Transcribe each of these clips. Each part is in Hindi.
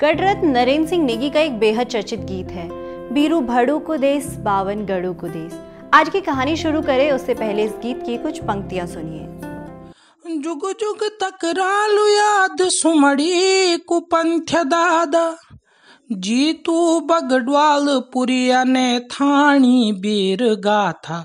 गढ़रत्न नरेंद्र सिंह नेगी का एक बेहद चर्चित गीत है, बीरू भाड़ू को देश बावन गढ़ों को देश। आज की कहानी शुरू करें उससे पहले इस गीत की कुछ पंक्तियां सुनिए। जुग जुग तकरालु याद सुमड़ी कुपंथ्य दादा, जीतू बगडवाल पुरिया नैथानी बीर गाथा,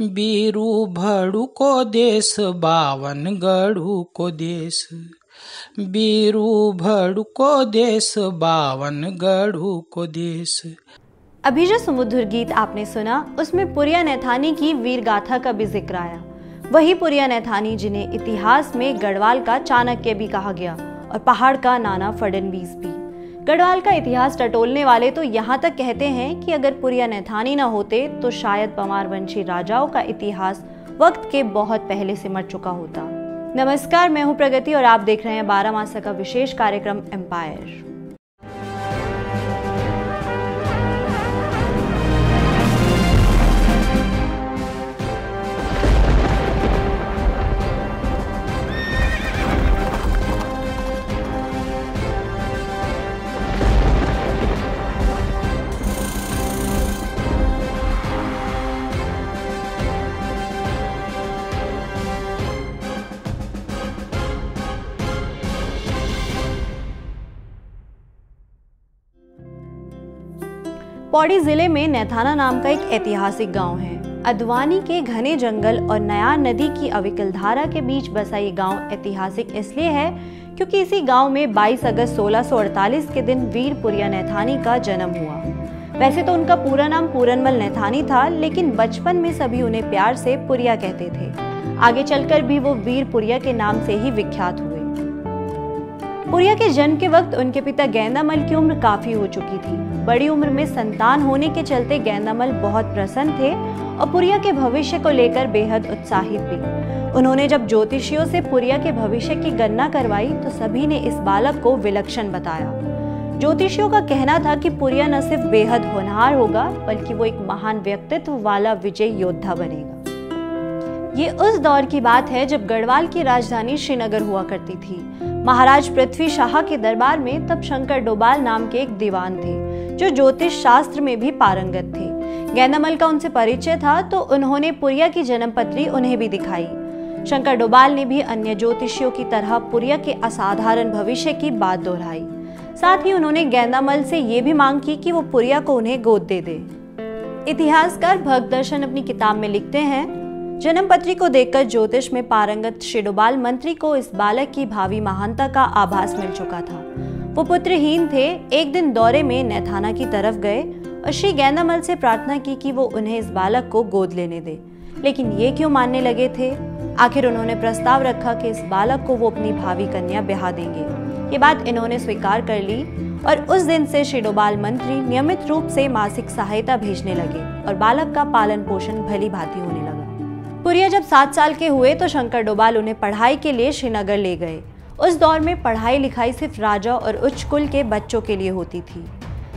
बीरू भड़ू को देश बावन गढ़ू को देश, बीरू भड़ू को देश बावन गढ़ू को देश। अभी जो सुमधुर गीत आपने सुना उसमें पुरिया नैथानी की वीर गाथा का भी जिक्र आया। वही पुरिया नैथानी जिन्हें इतिहास में गढ़वाल का चाणक्य भी कहा गया और पहाड़ का नाना फडनवीस भी। गढ़वाल का इतिहास टटोलने वाले तो यहाँ तक कहते हैं कि अगर पुरिया नैथानी ना होते तो शायद पंवार वंशी राजाओं का इतिहास वक्त के बहुत पहले से मर चुका होता। नमस्कार, मैं हूँ प्रगति और आप देख रहे हैं बारामासा का विशेष कार्यक्रम एम्पायर। पौड़ी जिले में नैथाना नाम का एक ऐतिहासिक गांव है। अदवानी के घने जंगल और नयार नदी की अविकल धारा के बीच बसा ये गांव ऐतिहासिक इसलिए है क्योंकि इसी गांव में 22 अगस्त 1648 के दिन वीर पुरिया नैथानी का जन्म हुआ। वैसे तो उनका पूरा नाम पूरनमल नैथानी था, लेकिन बचपन में सभी उन्हें प्यार से पुरिया कहते थे। आगे चलकर भी वो वीर पुरिया के नाम से ही विख्यात हुए। पुरिया के जन्म के वक्त उनके पिता गेंदामल की उम्र काफी हो चुकी थी। बड़ी उम्र में संतान होने के चलते गेंदामल बहुत प्रसन्न थे और पुरिया के भविष्य को लेकर बेहद उत्साहित भी। उन्होंने जब ज्योतिषियों से पुरिया के भविष्य की गणना करवाई तो सभी ने इस बालक को विलक्षण बताया। ज्योतिषियों का कहना था कि पुरिया न सिर्फ बेहद होनहार होगा बल्कि वो एक महान व्यक्तित्व वाला विजयी योद्धा बनेगा। ये उस दौर की बात है जब गढ़वाल की राजधानी श्रीनगर हुआ करती थी। महाराज पृथ्वी शाह के दरबार में तब शंकर डोबाल नाम के एक दीवान थे जो ज्योतिष शास्त्र में भी पारंगत थे। गेंदामल का उनसे परिचय था तो उन्होंने पुरिया की जन्मपत्री उन्हें भी दिखाई। शंकर डोबाल ने भी अन्य ज्योतिषियों की तरह पुरिया के असाधारण भविष्य की बात दोहराई। साथ ही उन्होंने गेंदामल से ये भी मांग की कि वो पुरिया को उन्हें गोद दे दे। इतिहासकार भक्तदर्शन अपनी किताब में लिखते हैं, जन्मपत्री को देखकर ज्योतिष में पारंगत शिडोबाल मंत्री को इस बालक की भावी महानता का आभास मिल चुका था। वो पुत्रहीन थे। एक दिन दौरे में नैथाना की तरफ गए और श्री गेंदामल से प्रार्थना की कि वो उन्हें इस बालक को गोद लेने दे, लेकिन ये क्यों मानने लगे थे। आखिर उन्होंने प्रस्ताव रखा कि इस बालक को वो अपनी भावी कन्या ब्याह देंगे। ये बात इन्होंने स्वीकार कर ली और उस दिन से शिडोबाल मंत्री नियमित रूप से मासिक सहायता भेजने लगे और बालक का पालन पोषण भली भांति होने लगा। पुरिया जब 7 साल के हुए तो शंकर डोबाल उन्हें पढ़ाई के लिए श्रीनगर ले गए। उस दौर में पढ़ाई लिखाई सिर्फ राजा और उच्च कुल के बच्चों के लिए होती थी,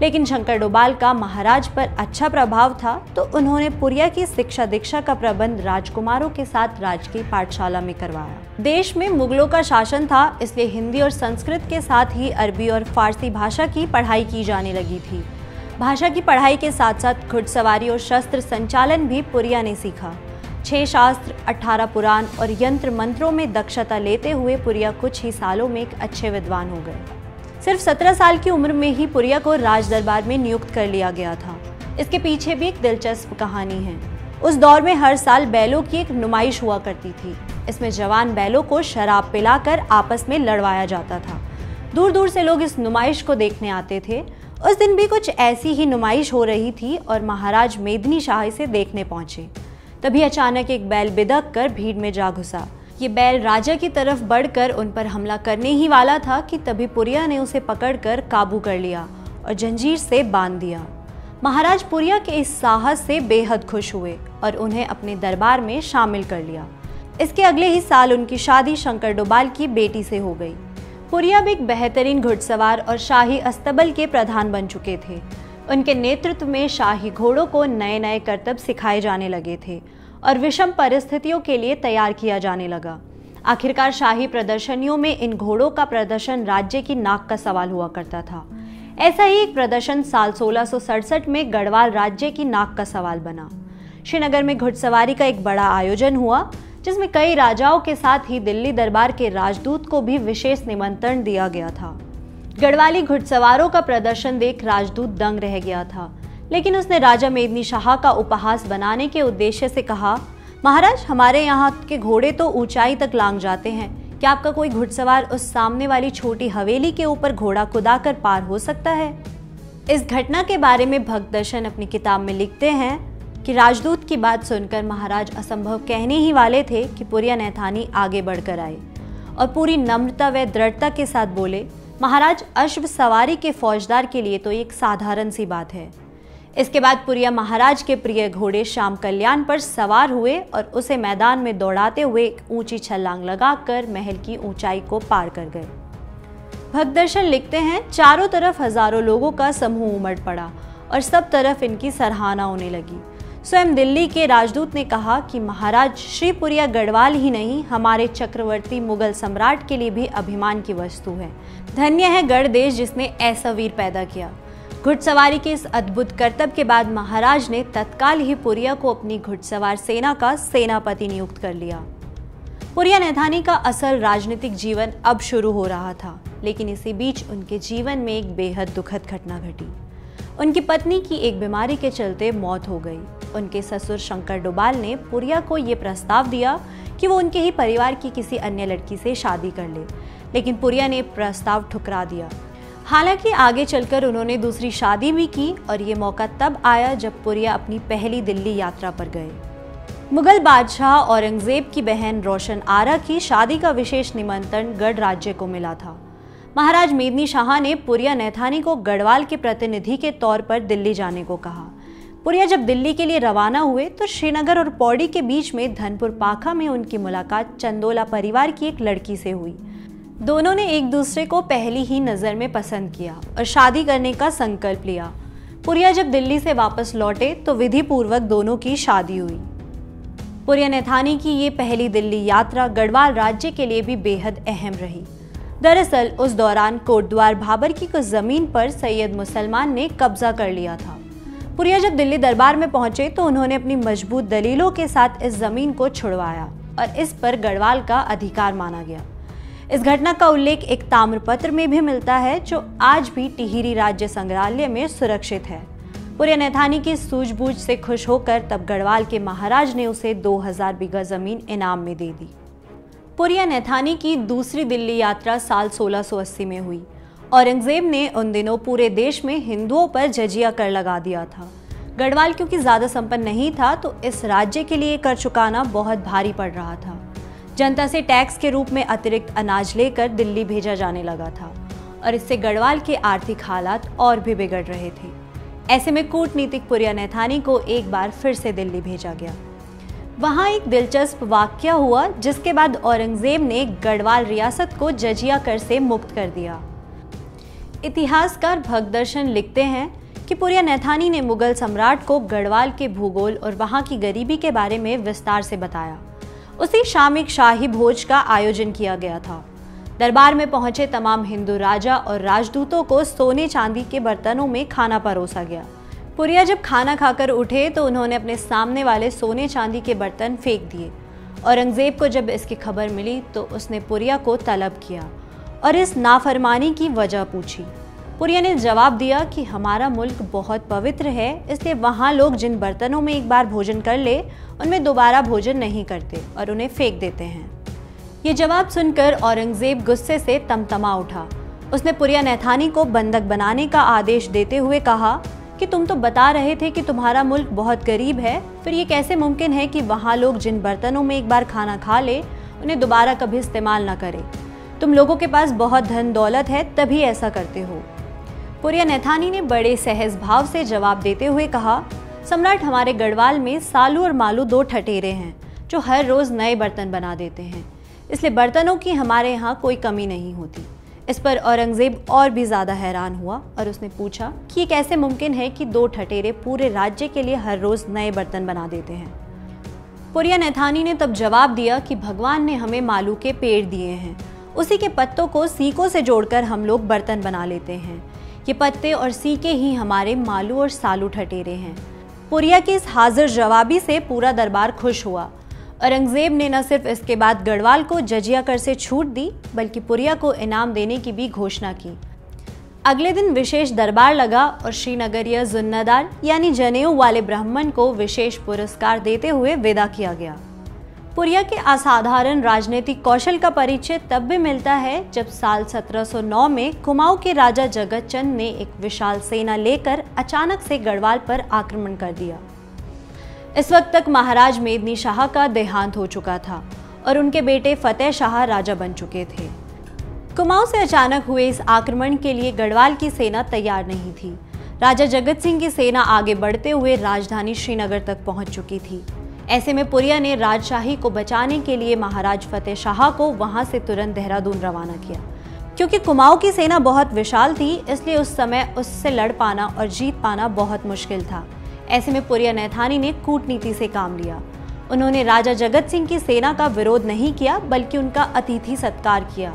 लेकिन शंकर डोबाल का महाराज पर अच्छा प्रभाव था तो उन्होंने पुरिया की शिक्षा दीक्षा का प्रबंध राजकुमारों के साथ राजकीय पाठशाला में करवाया। देश में मुगलों का शासन था इसलिए हिंदी और संस्कृत के साथ ही अरबी और फारसी भाषा की पढ़ाई की जाने लगी थी। भाषा की पढ़ाई के साथ साथ घुड़सवारी और शस्त्र संचालन भी पुरिया ने सीखा। 6 शास्त्र, 18 पुराण और यंत्र मंत्रों में दक्षता लेते हुए पुरिया कुछ ही सालों में एक अच्छे विद्वान हो गए। सिर्फ 17 साल की उम्र में ही पुरिया को राज दरबार में नियुक्त कर लिया गया था। इसके पीछे भी एक दिलचस्प कहानी है। उस दौर में हर साल बैलों की एक नुमाइश हुआ करती थी। इसमें जवान बैलों को शराब पिलाकर आपस में लड़वाया जाता था। दूर दूर से लोग इस नुमाइश को देखने आते थे। उस दिन भी कुछ ऐसी ही नुमाइश हो रही थी और महाराज मेदनी शाह इसे देखने पहुंचे। तभी अचानक एक बैल बिदक कर भीड़ में जा घुसा। ये बैल राजा की तरफ बढ़कर उन पर हमला करने ही वाला था कि तभी पुरिया ने उसे पकड़कर काबू कर लिया और जंजीर से बांध दिया। महाराज पुरिया के इस साहस से बेहद खुश हुए और उन्हें अपने दरबार में शामिल कर लिया। इसके अगले ही साल उनकी शादी शंकर डोबाल की बेटी से हो गई। पुरिया भी एक बेहतरीन घुड़सवार और शाही अस्तबल के प्रधान बन चुके थे। उनके नेतृत्व में शाही घोड़ों को नए नए कर्तव्य सिखाए जाने लगे थे और विषम परिस्थितियों के लिए तैयार किया जाने लगा। आखिरकार शाही प्रदर्शनियों में इन घोड़ों का प्रदर्शन राज्य की नाक का सवाल हुआ करता था। ऐसा ही एक प्रदर्शन साल 1667 में गढ़वाल राज्य की नाक का सवाल बना। श्रीनगर में घुड़सवारी का एक बड़ा आयोजन हुआ जिसमें कई राजाओं के साथ ही दिल्ली दरबार के राजदूत को भी विशेष निमंत्रण दिया गया था। गढ़वाली घुड़सवारों का प्रदर्शन देख राजदूत दंग रह गया था, लेकिन उसने राजा मेदनी शाह का उपहास बनाने के उद्देश्य से कहा, महाराज हमारे यहाँ के घोड़े तो ऊंचाई तक लांग जाते हैं, क्या आपका कोई घुड़सवार उस सामने वाली छोटी हवेली के ऊपर घोड़ा कुदाकर पार हो सकता है? इस घटना के बारे में भक्तदर्शन अपनी किताब में लिखते हैं कि राजदूत की बात सुनकर महाराज असंभव कहने ही वाले थे कि पुरिया नैथानी आगे बढ़कर आए और पूरी नम्रता व दृढ़ता के साथ बोले, महाराज अश्व सवारी के फौजदार के लिए तो एक साधारण सी बात है। इसके बाद पुरिया महाराज के प्रिय घोड़े शाम कल्याण पर सवार हुए और उसे मैदान में दौड़ाते हुए एक ऊंची छलांग लगाकर महल की ऊंचाई को पार कर गए। भक्तदर्शन लिखते हैं, चारों तरफ हजारों लोगों का समूह उमड़ पड़ा और सब तरफ इनकी सराहना होने लगी। स्वयं दिल्ली के राजदूत ने कहा कि महाराज श्री पुरिया गढ़वाल ही नहीं हमारे चक्रवर्ती मुगल सम्राट के लिए भी अभिमान की वस्तु है। धन्य है गढ़ देश जिसने ऐसा वीर पैदा किया। घुड़सवारी के इस अद्भुत कर्तव्य के बाद महाराज ने तत्काल ही पुरिया को अपनी घुड़सवार सेना का सेनापति नियुक्त कर लिया। पुरिया नैथानी का असल राजनीतिक जीवन अब शुरू हो रहा था, लेकिन इसी बीच उनके जीवन में एक बेहद दुखद घटना घटी। उनकी पत्नी की एक बीमारी के चलते मौत हो गई। उनके ससुर शंकर डोबाल ने पुरिया को ये प्रस्ताव दिया कि वो उनके ही परिवार की किसी अन्य लड़की से शादी कर ले, लेकिन पुरिया ने प्रस्ताव ठुकरा दिया। हालांकि आगे चलकर उन्होंने दूसरी शादी भी की और ये मौका तब आया जब पुरिया अपनी पहली दिल्ली यात्रा पर गए। मुगल बादशाह औरंगजेब की बहन रोशन आरा की शादी का विशेष निमंत्रण गढ़ राज्य को मिला था। महाराज मेदनी शाह ने पुरिया नैथानी को गढ़वाल के प्रतिनिधि के तौर पर दिल्ली जाने को कहा। पुरिया जब दिल्ली के लिए रवाना हुए तो श्रीनगर और पौड़ी के बीच में धनपुर पाखा में उनकी मुलाकात चंदोला परिवार की एक लड़की से हुई। दोनों ने एक दूसरे को पहली ही नज़र में पसंद किया और शादी करने का संकल्प लिया। पुरिया जब दिल्ली से वापस लौटे तो विधि पूर्वक दोनों की शादी हुई। पुरिया नैथानी की ये पहली दिल्ली यात्रा गढ़वाल राज्य के लिए भी बेहद अहम रही। दरअसल उस दौरान कोटद्वार भाबर की कुछ ज़मीन पर सैयद मुसलमान ने कब्जा कर लिया था। पुरिया जब दिल्ली दरबार में पहुंचे तो उन्होंने अपनी मजबूत दलीलों के साथ इस जमीन को छुड़वाया और इस पर गढ़वाल का अधिकार माना गया। इस घटना का उल्लेख एक ताम्रपत्र में भी मिलता है जो आज भी टिहरी राज्य संग्रहालय में सुरक्षित है। पुरिया नैथानी की सूझबूझ से खुश होकर तब गढ़वाल के महाराज ने उसे 2000 बीघा जमीन इनाम में दे दी। पुरिया नैथानी की दूसरी दिल्ली यात्रा साल 1680 में हुई। औरंगजेब ने उन दिनों पूरे देश में हिंदुओं पर जजिया कर लगा दिया था। गढ़वाल क्योंकि ज़्यादा संपन्न नहीं था तो इस राज्य के लिए कर चुकाना बहुत भारी पड़ रहा था। जनता से टैक्स के रूप में अतिरिक्त अनाज लेकर दिल्ली भेजा जाने लगा था और इससे गढ़वाल के आर्थिक हालात और भी बिगड़ रहे थे। ऐसे में कूटनीतिक पुरिया नैथानी को एक बार फिर से दिल्ली भेजा गया। वहाँ एक दिलचस्प वाक्या हुआ जिसके बाद औरंगजेब ने गढ़वाल रियासत को जजिया कर से मुक्त कर दिया। इतिहासकार भक्तदर्शन लिखते हैं कि पुरिया नैथानी ने मुगल सम्राट को गढ़वाल के भूगोल और वहां की गरीबी के बारे में विस्तार से बताया। उसी शाम एक शाही भोज का आयोजन किया गया था। दरबार में पहुंचे तमाम हिंदू राजा और राजदूतों को सोने चांदी के बर्तनों में खाना परोसा गया। पुरिया जब खाना खाकर उठे तो उन्होंने अपने सामने वाले सोने चांदी के बर्तन फेंक दिए। औरंगजेब को जब इसकी खबर मिली तो उसने पुरिया को तलब किया और इस नाफरमानी की वजह पूछी। पुरिया ने जवाब दिया कि हमारा मुल्क बहुत पवित्र है, इसलिए वहाँ लोग जिन बर्तनों में एक बार भोजन कर ले उनमें दोबारा भोजन नहीं करते और उन्हें फेंक देते हैं। ये जवाब सुनकर औरंगजेब गुस्से से तमतमा उठा। उसने पुरिया नैथानी को बंधक बनाने का आदेश देते हुए कहा कि तुम तो बता रहे थे कि तुम्हारा मुल्क बहुत गरीब है, फिर ये कैसे मुमकिन है कि वहाँ लोग जिन बर्तनों में एक बार खाना खा ले उन्हें दोबारा कभी इस्तेमाल ना करें। तुम लोगों के पास बहुत धन दौलत है तभी ऐसा करते हो। पुरिया नैथानी ने बड़े सहज भाव से जवाब देते हुए कहा, सम्राट हमारे गढ़वाल में सालू और मालू दो ठठेरे हैं जो हर रोज़ नए बर्तन बना देते हैं, इसलिए बर्तनों की हमारे यहाँ कोई कमी नहीं होती। इस पर औरंगजेब और भी ज़्यादा हैरान हुआ और उसने पूछा कि ये कैसे मुमकिन है कि दो ठठेरे पूरे राज्य के लिए हर रोज़ नए बर्तन बना देते हैं। पुरिया नैथानी ने तब जवाब दिया कि भगवान ने हमें मालू के पेड़ दिए हैं, उसी के पत्तों को सीकों से जोड़कर हम लोग बर्तन बना लेते हैं। ये पत्ते और सीके ही हमारे मालू और सालू ठटेरे हैं। पुरिया की इस हाजिर जवाबी से पूरा दरबार खुश हुआ। औरंगजेब ने न सिर्फ इसके बाद गढ़वाल को जजिया कर से छूट दी, बल्कि पुरिया को इनाम देने की भी घोषणा की। अगले दिन विशेष दरबार लगा और श्रीनगरीय जुन्नादार यानी जनेऊ वाले ब्राह्मण को विशेष पुरस्कार देते हुए विदा किया गया। पुरिया के असाधारण राजनीतिक कौशल का परिचय तब भी मिलता है जब साल 1709 में कुमाऊं के राजा जगतचंद ने एक विशाल सेना लेकर अचानक से गढ़वाल पर आक्रमण कर दिया। इस वक्त तक महाराज मेदनी शाह का देहांत हो चुका था और उनके बेटे फतेह शाह राजा बन चुके थे। कुमाऊं से अचानक हुए इस आक्रमण के लिए गढ़वाल की सेना तैयार नहीं थी। राजा जगत सिंह की सेना आगे बढ़ते हुए राजधानी श्रीनगर तक पहुंच चुकी थी। ऐसे में पुरिया ने राजशाही को बचाने के लिए महाराज फतेह शाह को वहां से तुरंत देहरादून रवाना किया। क्योंकि कुमाऊं की सेना बहुत विशाल थी, इसलिए उस समय उससे लड़ पाना और जीत पाना बहुत मुश्किल था। ऐसे में पुरिया नैथानी ने कूटनीति से काम लिया। उन्होंने राजा जगत सिंह की सेना का विरोध नहीं किया, बल्कि उनका अतिथि सत्कार किया।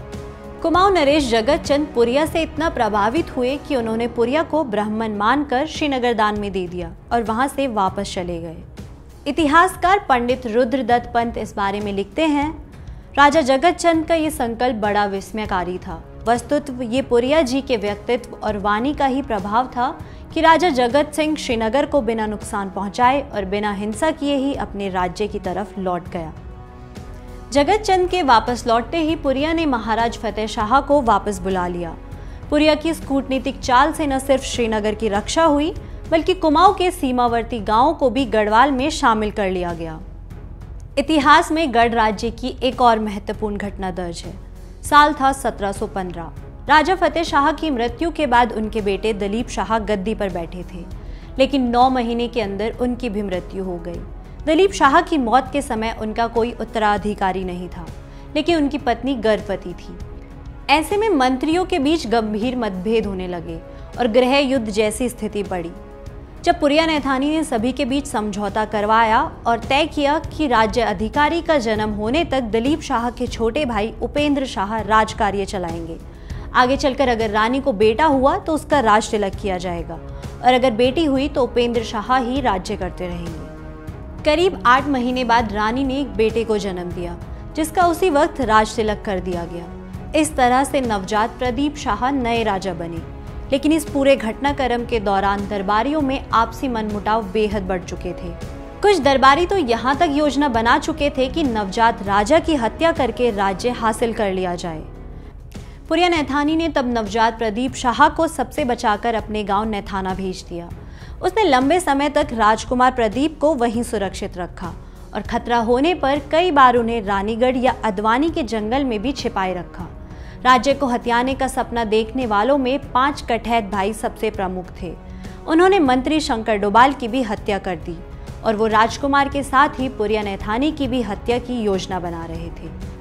कुमाऊं नरेश जगतचंद पुरिया से इतना प्रभावित हुए कि उन्होंने पुरिया को ब्राह्मण मानकर श्रीनगर दान में दे दिया और वहां से वापस चले गए। इतिहासकार पंडित रुद्र दत्त पंत इस बारे में लिखते हैं, राजा जगतचंद का ये संकल्प बड़ा विस्मयकारी था। वस्तुतः ये पुरिया जी के व्यक्तित्व और वाणी का ही प्रभाव था कि राजा जगत सिंह श्रीनगर को बिना नुकसान पहुंचाए और बिना हिंसा किए ही अपने राज्य की तरफ लौट गया। जगतचंद के वापस लौटते ही पुरिया ने महाराज फतेह शाह को वापस बुला लिया। पुरिया की इस कूटनीतिक चाल से न सिर्फ श्रीनगर की रक्षा हुई, बल्कि कुमाऊं के सीमावर्ती गांवों को भी गढ़वाल में शामिल कर लिया गया। इतिहास में गढ़ राज्य की एक और महत्वपूर्ण घटना दर्ज है। साल था 1715। राजा फतेह शाह की मृत्यु के बाद उनके बेटे दलीप शाह गद्दी पर बैठे थे, लेकिन 9 महीने के अंदर उनकी भी मृत्यु हो गई। दलीप शाह की मौत के समय उनका कोई उत्तराधिकारी नहीं था, लेकिन उनकी पत्नी गर्भवती थी। ऐसे में मंत्रियों के बीच गंभीर मतभेद होने लगे और गृह युद्ध जैसी स्थिति पड़ी। जब पुरिया नैथानी ने सभी के बीच समझौता करवाया और तय किया कि राज्य अधिकारी का जन्म होने तक दलीप शाह के छोटे भाई उपेंद्र शाह राजकार्य चलाएंगे। आगे चलकर अगर रानी को बेटा हुआ तो उसका राज तिलक किया जाएगा और अगर बेटी हुई तो उपेंद्र शाह ही राज्य करते रहेंगे। करीब 8 महीने बाद रानी ने एक बेटे को जन्म दिया, जिसका उसी वक्त राज तिलक कर दिया गया। इस तरह से नवजात प्रदीप शाह नए राजा बने, लेकिन इस पूरे घटनाक्रम के दौरान दरबारियों में आपसी मनमुटाव बेहद बढ़ चुके थे। कुछ दरबारी तो यहाँ तक योजना बना चुके थे कि नवजात राजा की हत्या करके राज्य हासिल कर लिया जाए। पुरिया नैथानी ने तब नवजात प्रदीप शाह को सबसे बचाकर अपने गाँव नैथाना भेज दिया। उसने लंबे समय तक राजकुमार प्रदीप को वहीं सुरक्षित रखा और खतरा होने पर कई बार उन्हें रानीगढ़ या अदवानी के जंगल में भी छिपाए रखा। राज्य को हथियाने का सपना देखने वालों में 5 कठैत भाई सबसे प्रमुख थे। उन्होंने मंत्री शंकर डोबाल की भी हत्या कर दी और वो राजकुमार के साथ ही पुरिया नैथानी की भी हत्या की योजना बना रहे थे।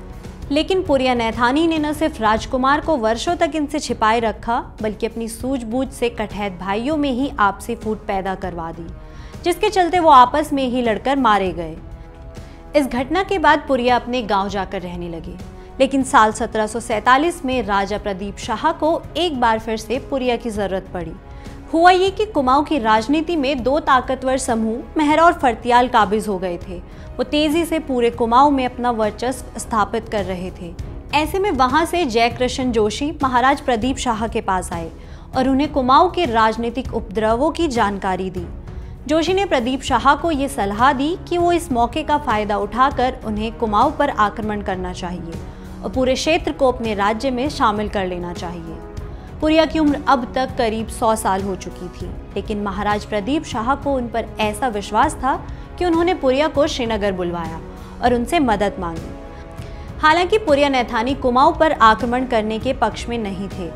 लेकिन पुरिया नैथानी ने न सिर्फ राजकुमार को वर्षों तक इनसे छिपाए रखा, बल्कि अपनी सूझबूझ से कठैत भाइयों में ही आपसी फूट पैदा करवा दी, जिसके चलते वो आपस में ही लड़कर मारे गए। इस घटना के बाद पुरिया अपने गांव जाकर रहने लगे, लेकिन साल 1747 में राजा प्रदीप शाह को एक बार फिर से पुरिया की जरूरत पड़ी। हुआ ये कि कुमाऊं की राजनीति में 2 ताकतवर समूह मेहरा और फर्तियाल काबिज हो गए थे। वो तेजी से पूरे कुमाऊं में अपना वर्चस्व स्थापित कर रहे थे। ऐसे में वहां से जय कृष्ण जोशी महाराज प्रदीप शाह के पास आए और उन्हें कुमाऊं के राजनीतिक उपद्रवों की जानकारी दी। जोशी ने प्रदीप शाह को ये सलाह दी कि वो इस मौके का फायदा उठाकर उन्हें कुमाऊं पर आक्रमण करना चाहिए और पूरे क्षेत्र को अपने राज्य में शामिल कर लेना चाहिए। पुरिया की उम्र अब तक करीब 100 साल हो चुकी थी, लेकिन महाराज प्रदीप शाह को उन पर ऐसा विश्वास था कि उन्होंने पुरिया को श्रीनगर बुलवाया और उनसे मदद मांगी। हालांकि पुरिया नैथानी कुमाऊं पर आक्रमण करने के पक्ष में नहीं थे,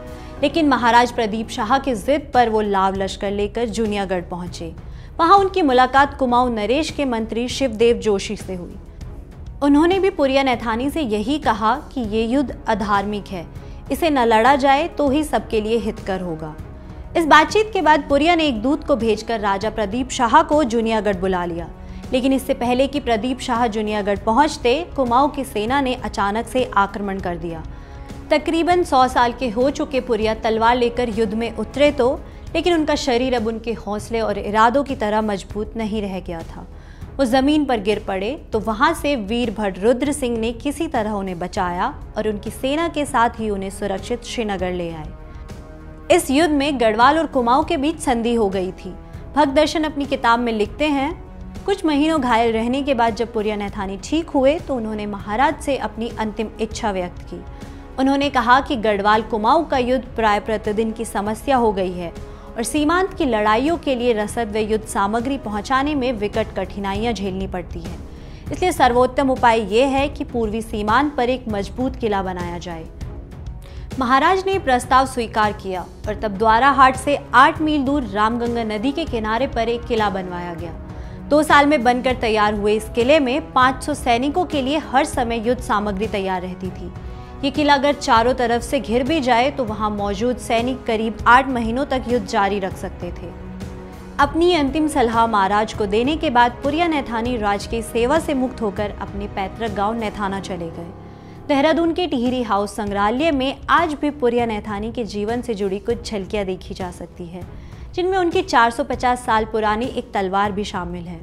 लेकिन महाराज प्रदीप शाह की जिद पर वो लाव लश्कर लेकर जूनियागढ़ पहुंचे। वहां उनकी मुलाकात कुमाऊं नरेश के मंत्री शिवदेव जोशी से हुई। उन्होंने भी पुरिया नैथानी से यही कहा कि ये युद्ध अधार्मिक है, इसे न लड़ा जाए तो ही सबके लिए हितकर होगा। इस बातचीत के बाद पुरिया ने एक दूत को भेजकर राजा प्रदीप शाह को जूनियागढ़ बुला लिया। लेकिन इससे पहले कि प्रदीप शाह जूनियागढ़ पहुंचते कुमाऊं की सेना ने अचानक से आक्रमण कर दिया। तकरीबन 100 साल के हो चुके पुरिया तलवार लेकर युद्ध में उतरे तो, लेकिन उनका शरीर अब उनके हौसले और इरादों की तरह मजबूत नहीं रह गया था। वो ज़मीन पर गिर पड़े तो वहाँ से वीरभद्र रुद्र सिंह ने किसी तरह उन्हें बचाया और उनकी सेना के साथ ही उन्हें सुरक्षित श्रीनगर ले आए। इस युद्ध में गढ़वाल और कुमाऊं के बीच संधि हो गई थी। भक्तदर्शन अपनी किताब में लिखते हैं, कुछ महीनों घायल रहने के बाद जब पुरिया नैथानी ठीक हुए तो उन्होंने महाराज से अपनी अंतिम इच्छा व्यक्त की। उन्होंने कहा कि गढ़वाल कुमाऊं का युद्ध प्राय प्रतिदिन की समस्या हो गई है और सीमांत की लड़ाइयों के लिए रसद व युद्ध सामग्री पहुंचाने में विकट कठिनाइयां झेलनी पड़ती हैं। इसलिए सर्वोत्तम उपाय ये है कि पूर्वी सीमांत पर एक मजबूत किला बनाया जाए। महाराज ने प्रस्ताव स्वीकार किया और तब द्वाराहाट से 8 मील दूर रामगंगा नदी के किनारे पर एक किला बनवाया गया। 2 साल में बनकर तैयार हुए इस किले में 500 सैनिकों के लिए हर समय युद्ध सामग्री तैयार रहती थी। ये किला अगर चारों तरफ से घिर भी जाए तो वहाँ मौजूद सैनिक करीब 8 महीनों तक युद्ध जारी रख सकते थे। अपनी अंतिम सलाह महाराज को देने के बाद पुरिया नैथानी राज की सेवा से मुक्त होकर अपने पैतृक गाँव नैथाना चले गए। देहरादून के टिहरी हाउस संग्रहालय में आज भी पुरिया नैथानी के जीवन से जुड़ी कुछ झलकियाँ देखी जा सकती है, जिनमें उनकी 450 साल पुरानी एक तलवार भी शामिल है।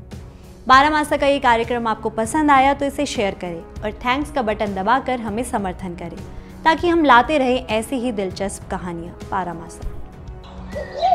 बारामासा का ये कार्यक्रम आपको पसंद आया तो इसे शेयर करें और थैंक्स का बटन दबाकर हमें समर्थन करें ताकि हम लाते रहें ऐसी ही दिलचस्प कहानियाँ। बारामासा।